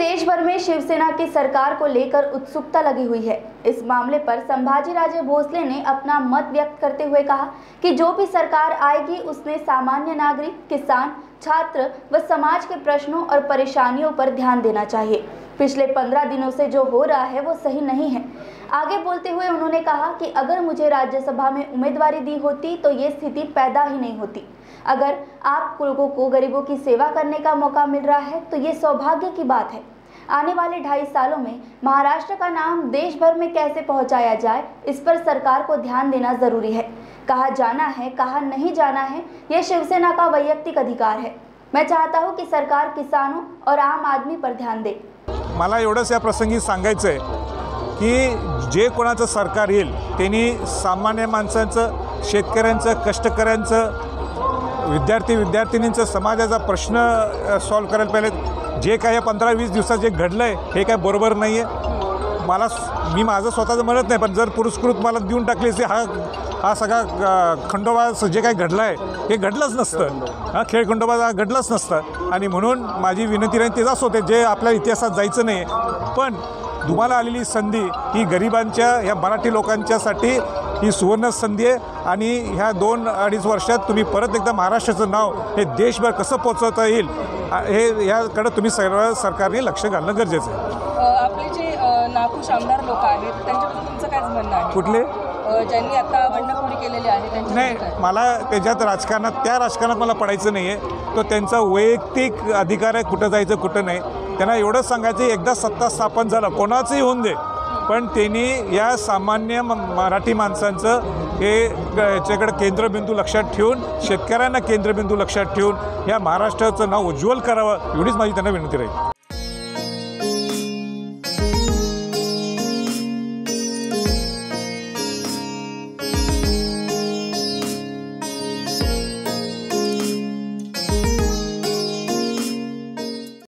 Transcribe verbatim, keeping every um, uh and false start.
देश भर में शिवसेना की सरकार को लेकर उत्सुकता लगी हुई है। इस मामले पर संभाजी राजे भोसले ने अपना मत व्यक्त करते हुए कहा कि जो भी सरकार आएगी उसने सामान्य नागरिक, किसान, छात्र व समाज के प्रश्नों और परेशानियों पर ध्यान देना चाहिए। पिछले पंद्रह दिनों से जो हो रहा है वो सही नहीं है। आगे बोलते हुए उन्होंने कहा कि अगर मुझे राज्यसभा में उम्मीदवारी दी होती तो ये स्थिति पैदा ही नहीं होती। अगर आप लोगों को गरीबों की सेवा करने का मौका मिल रहा है तो ये सौभाग्य की बात है। आने वाले ढाई सालों में महाराष्ट्र का नाम देश भर में कैसे पहुंचाया जाए, इस पर सरकार को ध्यान देना जरूरी है। कहाँ जाना है, कहाँ नहीं जाना है, यह शिवसेना का वैयक्तिक अधिकार है। मैं चाहता हूँ कि सरकार किसानों और आम आदमी पर ध्यान दे। मला एवढंच या प्रसंगी सांगायचंय की जे कोणाचं सरकार येईल त्यांनी सामान्य माणसांचं, शेतकऱ्यांचं, कष्टकऱ्यांचं, विद्यार्थी विद्यार्थिनींचं, समाजाचा प्रश्न सॉल्व करायला पाहिजे। जे काय पंधरा वीस दिवसात जे घडलं आहे हे काय बरोबर नाही आहे। मला मी माझं स्वतःचं म्हणत नाही, पण जर पुरस्कृत मला देऊन टाकले जे हा हा सगळा खंडोबा जे काय घडलं आहे हे घडलंच नसतं। हा खेळ खंडोबा हा घडलंच नसतं आणि म्हणून माझी विनंती राहील तेच होते जे आपल्या इतिहासात जायचं नाही आहे, पण तुम्हाला आलेली संधी ही गरिबांच्या, ह्या मराठी लोकांच्यासाठी ही सुवर्ण संधी आहे आणि ह्या दोन अडीच वर्षात तुम्ही परत एकदा महाराष्ट्राचं नाव हे देशभर कसं पोचवता येईल हे याकडे तुम्ही सर्व सरकारने लक्ष घालणं गरजेचं आहे। आपले जे नाखुश आमदार लोक आहेत त्यांच्याबद्दल तुमचं काय म्हणणं आहे? कुठले ज्यांनी आता बंडखोरी केलेली आहे त्यांच्या? नाही, मला त्याच्यात राजकारणात त्या राजकारणात मला पडायचं नाही आहे। तो त्यांचा वैयक्तिक अधिकार आहे कुठं जायचं कुठं नाही। त्यांना एवढंच सांगायचं एकदा सत्ता स्थापन झालं कोणाचंही होऊन दे, पण त्यांनी या सामान्य मराठी माणसांचं हे याच्याकडे केंद्रबिंदू लक्षात ठेवून, शेतकऱ्यांना केंद्रबिंदू लक्षात ठेवून या महाराष्ट्राचं नाव उज्ज्वल करावं एवढीच माझी त्यांना विनंती राहील।